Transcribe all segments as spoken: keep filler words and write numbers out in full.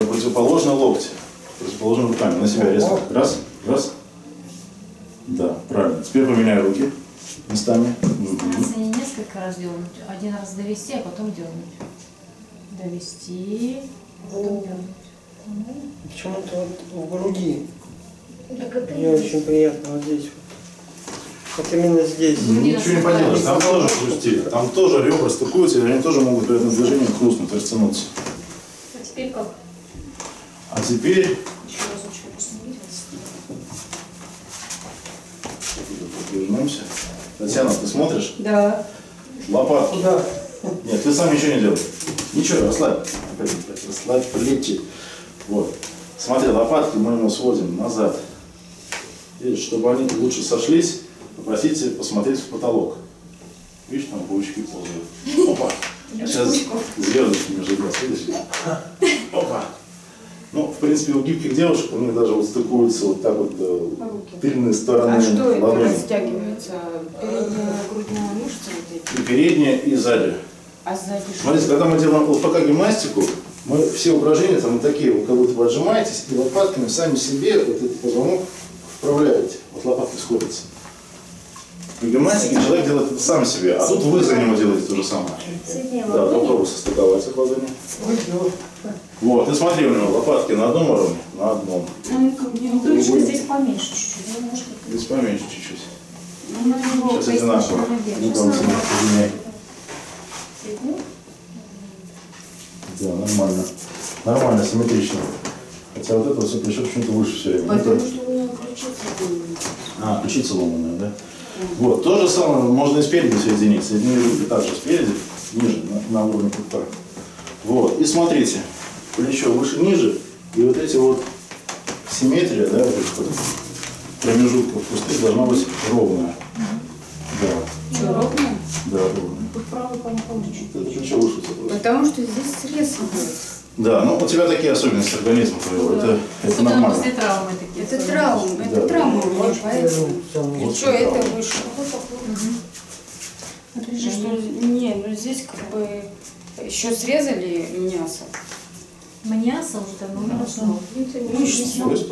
Противоположно локти, противоположно руками, на себя резко. Раз, раз. Да, правильно. Теперь поменяю руки местами. Стараться не несколько раз дернуть, один раз довести, а потом дернуть. Довести, а потом дернуть. Почему-то вот в груди. Мне очень приятно вот здесь. Вот именно здесь. Ну, ничего не поделаешь, там тоже хрустили. Там тоже ребра стыкуются, и они тоже могут при этом движении хрустнуть, растянуться. А теперь как? А теперь... Еще разочек посмотрим. Вернемся. Татьяна, ты смотришь? Да. Лопатку? Да. Нет, ты сам ничего не делаешь. Ничего, расслабь. Расслабь плечи. Вот. Смотри, лопатки мы ему сводим назад. И чтобы они лучше сошлись, попросите посмотреть в потолок. Видишь, там паучки ползают. Опа. А сейчас звездочки между глаз. Видишь? Опа. Ну, в принципе, у гибких девушек у них даже вот стыкуются вот так вот э, тыльные стороны ладони. А что это растягивается? Передняя грудная мышца? И передняя, и сзади. А сзади что? Смотрите, когда мы делаем ЛФК-гимнастику, мы все упражнения там такие, вы как будто вы отжимаетесь, и лопатками сами себе вот этот позвонок вправляете. Вот лопатки сходятся. В гимнастике человек делает это сам себе, а тут вы за него делаете то же самое. Да, попробуй состыковать их ладони. Вот, и смотри, у него лопатки на одном уровне, на одном. Ну, точно здесь поменьше чуть-чуть. Здесь поменьше чуть-чуть. Сейчас одинаково. Да, нормально. Нормально, симметрично. Хотя вот это все причем почему-то выше все время. Потому что у меня ключица ломаная. А, ключица ломаная, да? Вот, то же самое можно и спереди соединить. Соединили руки также спереди, ниже, на, на уровне пупка. Вот, и смотрите, плечо выше, ниже, и вот эти вот симметрия, да, вот этих вот промежутков пустых должна быть ровная. Да. Что, ровная? Да, ровная. Тут правый понятно чуть-чуть. Это плечо выше. Потому что здесь срез идет. Да, ну у тебя такие особенности организма твоего, да. это, это нормально. После травмы такие. Это травмы, да. это травмы у меня, поэтому. Что, это выше? Угу. Отлично, что, не, ну здесь как бы еще срезали мясо. Мясо уже давно не росло. Мышцы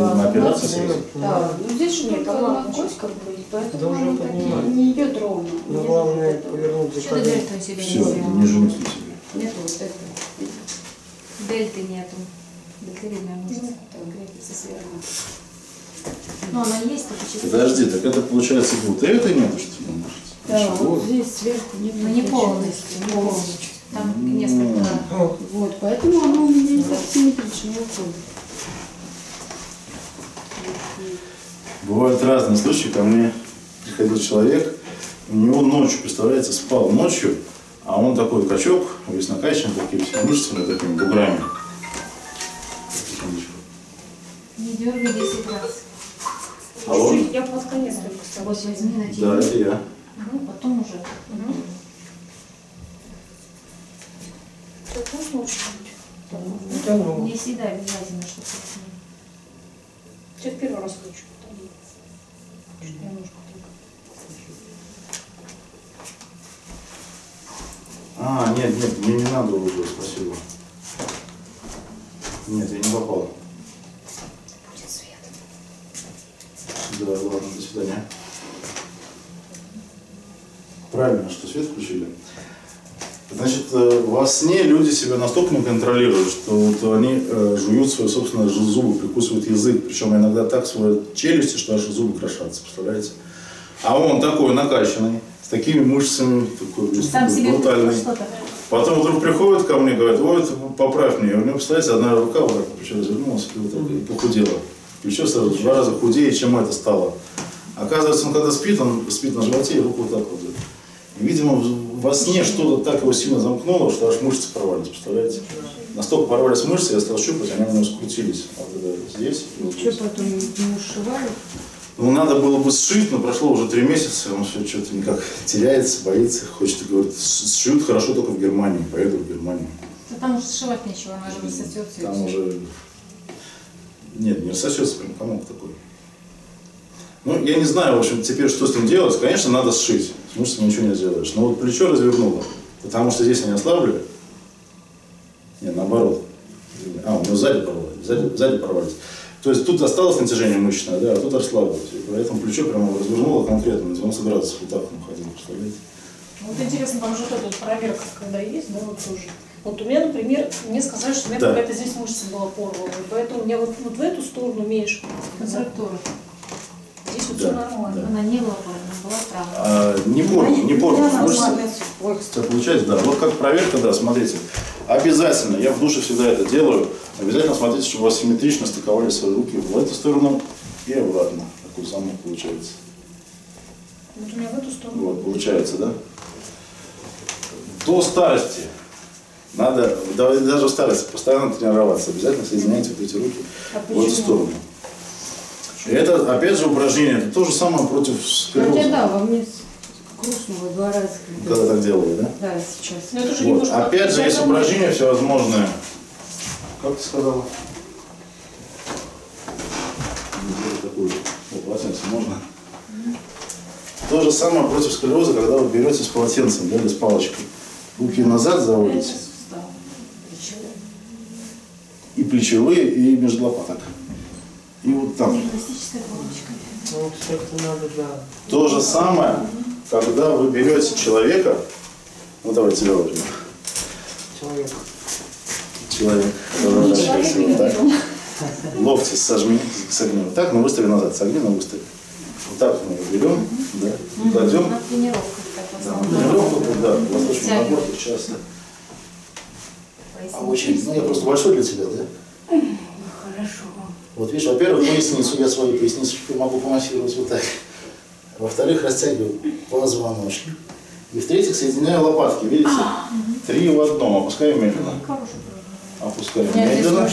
на операции срезали? Да, ну здесь же только одна кость как бы, поэтому она так не идет ровно. Ну главное повернуть. Что ты для этого себе не сделал? Все, не жмите себе. Нет, вот этого. Дельты нету. Дельтовидная мышца. Но она есть, только чисто. Подожди, так это получается вот это нету, что ли? Да, вот здесь сверху нет. Но не полностью. Не полностью. Там несколько. Вот, поэтому оно у меня так симметрично уходит. Бывают разные случаи. Ко мне приходил человек, у него ночью, представляете, спал ночью. А он такой качок, весь накачан, такие все мышцами, такими буграми. Не дергай десять раз. Алло? Я под конец только с тобой возьми на день. Да, это я. Ну, потом уже. Угу. Так можно лучше быть? Да, ну. Не всегда обязательно, что с ним. Сейчас первый раз хочу. Что-то я немножко только. А, нет, нет, мне не надо уже, спасибо. Нет, я не попал. Будет свет. Да, ладно, до свидания. Правильно, что свет включили. Значит, во сне люди себя настолько не контролируют, что вот они жуют свои собственные зубы, прикусывают язык. Причем иногда так свои челюсти, что аж зубы крошатся, представляете? А он такой накачанный, с такими мышцами, такой брутальный. Потом вдруг приходит ко мне и говорит, ой, поправь мне. И у него, представляете, одна рука вот так еще развернулась и вот так и похудела. И еще сразу в два раза худее, чем это стало. Оказывается, он когда спит, он спит на животе и руку вот так вот. И, видимо, во сне что-то так его сильно замкнуло, что аж мышцы порвались, представляете? Настолько порвались мышцы, я стал щупать, они у него скрутились. А вот это здесь. Ну что потом ему сшивали? Ну, надо было бы сшить, но прошло уже три месяца, он все что-то никак теряется, боится, хочет, говорит, сшьют хорошо только в Германии, поеду в Германию. Да там уже сшивать нечего, она же рассосется. Там уже... Нет, не рассосется, прям комок такой. Ну, я не знаю, в общем, теперь что с ним делать. Конечно, надо сшить, с мышцами ничего не сделаешь. Но вот плечо развернуло, потому что здесь они ослабли. Нет, наоборот. А, у него сзади порвали, сзади, сзади порвались. То есть тут осталось натяжение мышечное, да, а тут расслабилось. И поэтому плечо прямо развернуло конкретно, он собирался в футах уходил, представляете? Вот интересно, там же вот эта вот проверка, когда есть, да, вот тоже. Вот у меня, например, мне сказали, что у меня да. какая-то здесь мышца была порвана, и поэтому у меня вот, вот в эту сторону меньше контрактура. Здесь вот да, все нормально. Да. Она не была порвана, была травма. А, не порвана, не порвана. Мышца. Ой, получается, да. Вот как проверка, да, смотрите. Обязательно, я в душе всегда это делаю, обязательно смотрите, чтобы у вас симметрично стыковали свои руки в эту сторону и обратно. Такой замок получается. Вот у меня в эту сторону. Вот, получается, да? До старости. Надо, даже в старости, постоянно тренироваться. Обязательно соединяйте вот эти руки а в эту сторону. Это, опять же, упражнение. Это то же самое против сколиоза. Хотя да, во мне грустного два раза. Когда так делали, да? Да, сейчас. Но это вот. Же опять же, есть упражнения всевозможные. Как ты сказала? Такую же. О, полотенце можно? Mm-hmm. То же самое против сколиоза, когда вы берете с полотенцем, да, или с палочкой. Руки назад заводите. И плечевые, и между лопаток. И вот там. То же самое, когда вы берете человека. Ну давай тебя возьмем. Человек. Человек. Вот так. Локти сожми, согни. Вот так, но выстави назад. Согни, но выстави. Вот так мы его берем. Да. Кладем. На тренировку. На тренировку, да. Восточный набор сейчас. А очень. Ну я просто большой для тебя, да? Хорошо. Вот видишь, во-первых, поясницу, я свою поясницу могу помассировать вот так. Во-вторых, растягиваю позвоночник. И в-третьих, соединяю лопатки, видите? Три в одном, опускаем медленно. Опускаем медленно.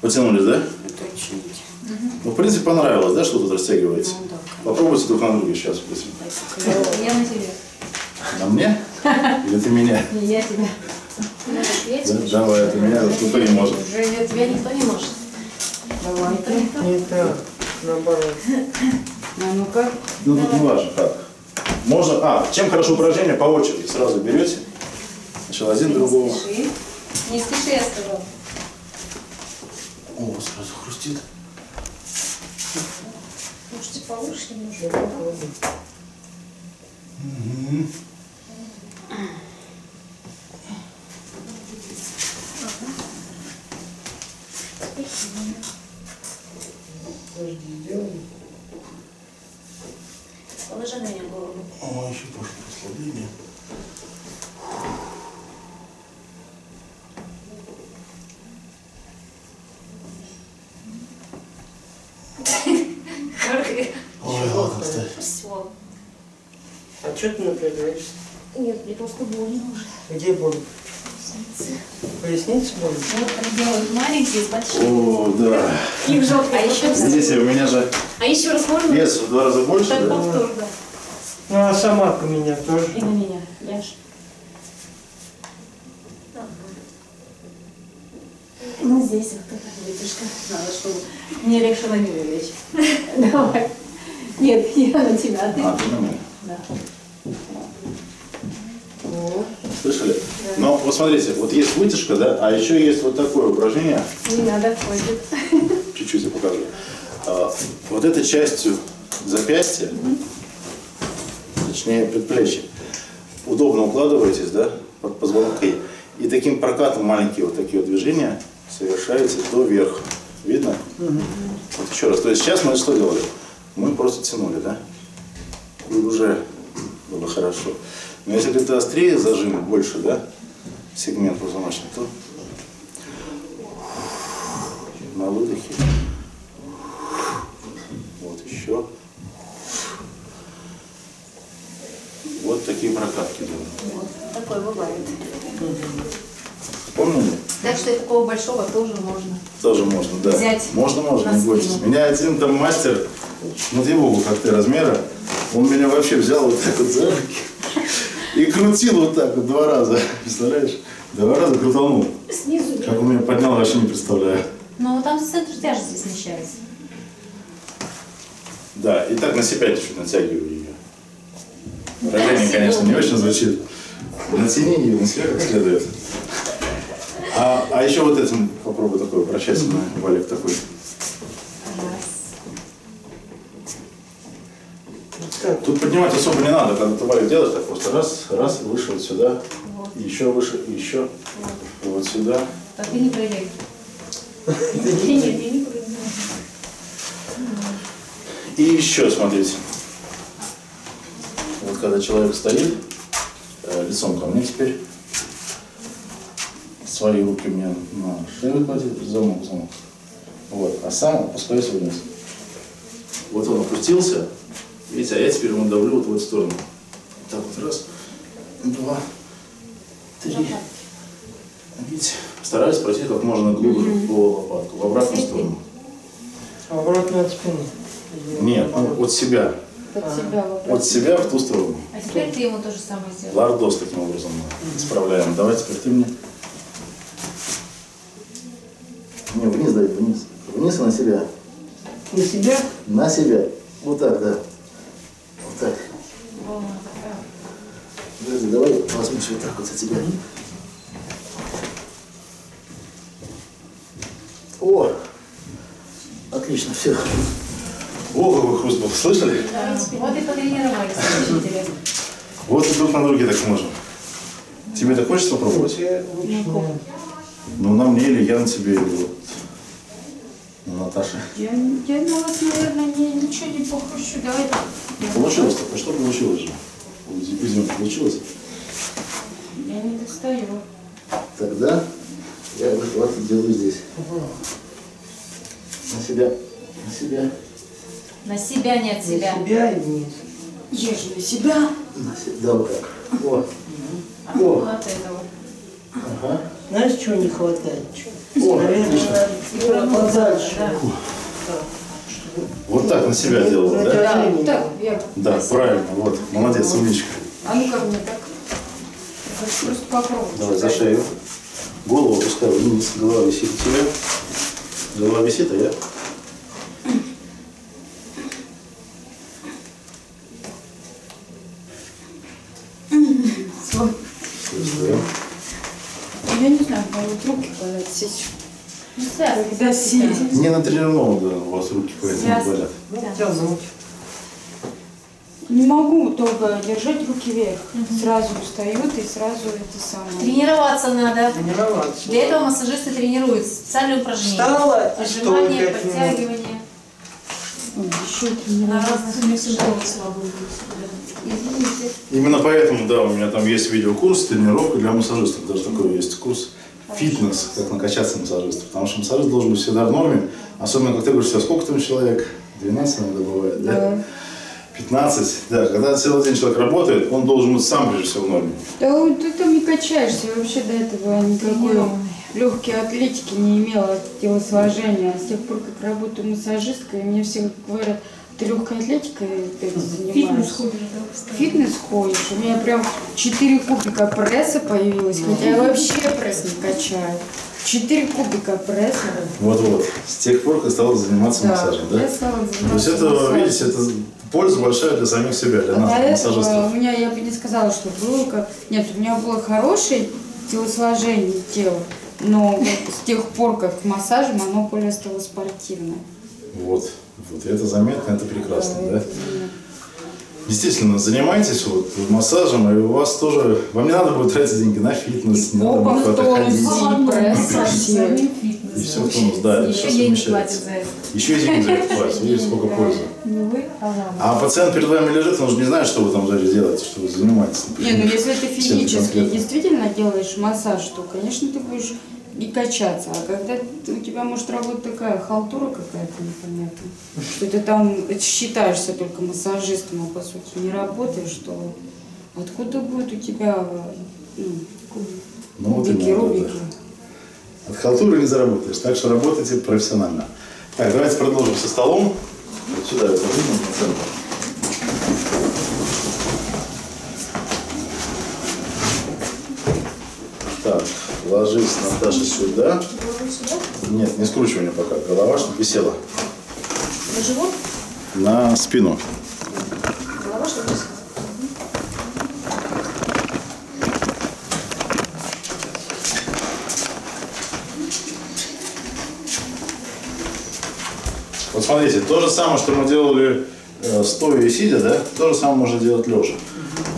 Потянулись, да? Ну, в принципе, понравилось, да, что тут растягивается? Попробуйте друг на друга сейчас. Я на тебе. На мне? Или ты меня? Я тебя. Давай, это меня никто не может. Уже тебя никто не может. Давай, ты. Это наоборот. Ну-ка. Ну тут не важно как. Можно. А, чем хорошо упражнение, по очереди сразу берете. Сначала один другого. Не спеши, я сказал. О, сразу хрустит. Можете повыше немножко. Положи на меня голову. О, еще больше расслабления. Ой, ладно, ставь. Все. А что ты напрягаешься? Нет, мне просто больно уже. Где больно? Поясница больно? Вот делают маленькие с большими. О, да. Их жалко. А еще здесь у меня же. А еще раз можно? Вес в два раза больше. Так да? Повтор, да. Ну а сама по меня тоже. И на меня. Я же. Ну здесь вот такая вытяжка. Надо, чтобы мне легче на нее лечь. Давай. Нет, я на тебя. А, ты на меня. Да. Слышали? Да. Но вот смотрите, вот есть вытяжка, да, а еще есть вот такое упражнение. Не надо ходить. Чуть-чуть я покажу. А, вот этой частью запястья, mm-hmm. точнее предплечья, удобно укладываетесь, да, под позвонки. И таким прокатом маленькие вот такие вот движения совершаете до верха. Видно? Mm-hmm. Вот еще раз. То есть сейчас мы что делали? Мы просто тянули, да? И уже было хорошо. Но если это острее зажим, больше, да, сегмент позвоночника, то на выдохе. Вот еще. Вот такие прокатки делают. Вот, такое бывает. Помнили? Так что и такого большого тоже можно. Тоже можно, да. Взять. Можно, можно, не бойтесь. Меня один там мастер, ну диву, как ты размера, он меня вообще взял вот так вот за руки. И крутил вот так вот два раза, представляешь? Два раза крутанул. Снизу. Как он меня поднял, вообще не представляю. Ну там центр тяжести смещается. Да, и так на себя чуть-чуть натягиваю ее. Рожение, конечно, не очень звучит. Натяни ее на себя как следует. А, А еще вот этим попробуй такой, обращайся на валик такой. Тут поднимать особо не надо, когда ты валик делаешь, так просто раз, раз, выше вот сюда, вот. Еще выше, еще вот, вот сюда. А ты не проверь. И еще, смотрите, вот когда человек стоит, лицом ко мне теперь, свои руки мне на шею кладет, замок, замок, вот, а сам опускаюсь вниз. Вот он опустился, видите, а я теперь ему давлю вот в эту сторону. Так вот, раз, два, три. Видите, стараюсь пройти как можно глубже по лопатку, в обратную сторону. А обратно от спины? Нет, ну, от себя. От себя, от себя в ту сторону. А теперь ты ему то же самое сделаешь. Лордоз таким образом мы исправляем. Давай теперь ты мне. Не, вниз дай, вниз. Вниз и на себя. На себя? На себя. Вот так, да. Вот так. О, да. Давай возьмем вот так вот за тебя. О! Отлично, все. О, какой хруст был, слышали? Да, вот и потренировались, слышите. Вот и друг на друге так можем. Тебе так хочется попробовать? Ну, на мне или я на тебе, или вот на Наташе. Я, я на вас, наверное, не, ничего не похрущу. Давай. Получилось такое? Что получилось же? Видимо, получилось? Я не достаю. Тогда я вот делаю здесь. На себя. На себя. На себя, не от себя. На себя и вниз. Я же на себя. На себя. Да, вот так. Вот. А вот. Вот этого. Ага. Знаешь, чего не хватает? О, наверное, надо подальше. Да. Вот так на себя делала, да? Да, вот так, я... Да, правильно. Вот, молодец, умничка. А ну-ка мне так. Просто попробуй. Давай за шею. Голову опускай вниз. Голова висит у тебя. Голова висит, а я... Я не знаю, могут руки болят, сечь. Когда сидят. Не натренировал, да, у вас руки поэтому болят. Да. Не могу долго держать руки вверх. Угу. Сразу устают и сразу это самое. Тренироваться надо. Тренироваться. Для этого массажисты тренируют специальные упражнения. Встала, отжимания, подтягивания. Еще на разные симптомы свободы. Извините. Именно поэтому, да, у меня там есть видеокурс, тренировка для массажистов. Даже такой есть курс фитнес, как накачаться массажистом. Потому что массажист должен быть всегда в норме. Особенно, как ты говоришь, сколько там человек? двенадцать иногда бывает, да? Да. пятнадцать, да. Когда целый день человек работает, он должен быть сам, прежде всего, в норме. Да ты там не качаешься, вообще до этого никакой легкой атлетики не имела, телосложения. С тех пор, как работаю массажисткой, мне все говорят, ты легкой атлетикой занимаешься. Фитнес ходишь, да? Фитнес ходишь. У меня прям четыре кубика пресса появилось, хотя я вообще пресс не качаю. четыре кубика пресса. Вот-вот. С тех пор, как стала заниматься да, массажем, да? Я стала заниматься. То есть это, массажем. Видите, это польза большая для самих себя, для а нас, для массажистов. У меня, я бы не сказала, что было как... Нет, у меня было хорошее телосложение тела, но вот с тех пор, как массажем, оно более стало спортивное. Вот. Вот, это заметно, это прекрасно, да? да? Естественно, занимайтесь вот массажем, и у вас тоже... Вам не надо будет тратить деньги на фитнес, не надо будет ходить. И все в тонус, да, еще денег платят за это. Еще денег за это платят, видите, сколько пользы. А пациент перед вами лежит, он же не знает, что вы там даже делаете, что вы занимаетесь. Не, ну если ты физически действительно делаешь массаж, то, конечно, ты будешь... и качаться. А когда у тебя может работать такая халтура какая-то непонятная, что ты там считаешься только массажистом, а по сути не работаешь, что откуда будет у тебя ну, кубики, ну, вот рубики? Да. От халтуры не заработаешь, так что работайте профессионально. Так, давайте продолжим со столом. Вот сюда я подвину на центр. Так, ложись, Наташа, сюда. Нет, не скручивание пока. Голова, чтобы висела. На живот? На спину. Голова, чтобы висела. Вот смотрите, то же самое, что мы делали стоя и сидя, да, то же самое можно делать лежа.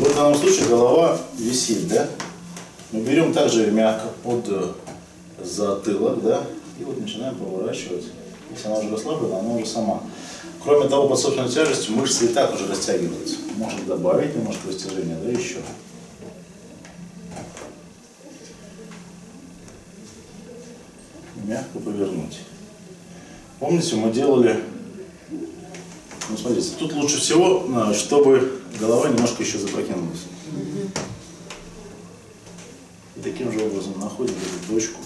Вот в данном случае голова висит, да. Мы берем также мягко под затылок, да, и вот начинаем поворачивать. Если она уже расслаблена, она уже сама. Кроме того, под собственной тяжестью мышцы и так уже растягиваются. Можно добавить немножко растяжения, да, еще. Мягко повернуть. Помните, мы делали... Ну, смотрите, тут лучше всего, чтобы голова немножко еще запрокинулась. И таким же образом находим эту точку,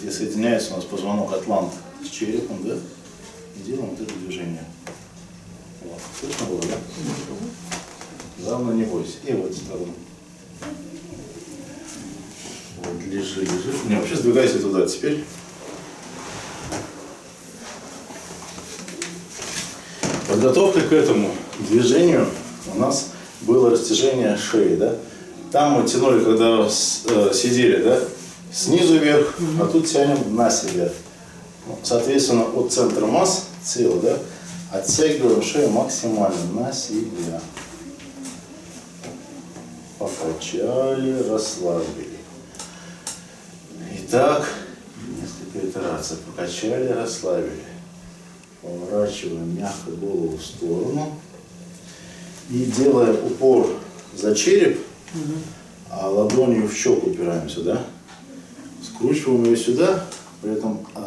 где соединяется у нас позвонок атлант с черепом, да? И делаем вот это движение. Вот. Слышно было, да? Главное, не бойся. И вот сторону. Вот, лежи, лежи. Не, вообще сдвигайся туда теперь. Подготовка к этому движению у нас было растяжение шеи, да? Там мы тянули, когда сидели, да? Снизу вверх, а тут тянем на себя. Соответственно, от центра масс тела, да, оттягиваем шею максимально на себя. Покачали, расслабили. Итак, несколько итераций. Покачали, расслабили. Поворачиваем мягко голову в сторону и делаем упор за череп, угу. А ладонью в щеку упираемся, да? Скручиваем ее сюда, при этом э,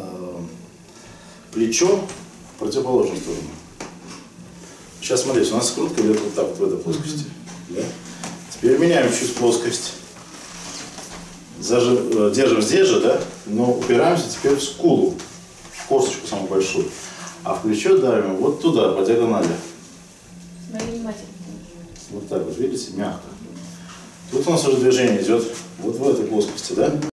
плечо в противоположную сторону. Сейчас смотрите, у нас скрутка идет вот так, в этой плоскости. Угу. Да? Теперь меняем чуть плоскость. Зажим, держим здесь же, да? Но упираемся теперь в скулу, в косточку самую большую. А в плечо давим вот туда, по диагонали. Смотри внимательно. Вот так вот, видите, мягко. Тут у нас уже движение идет вот в этой плоскости, да?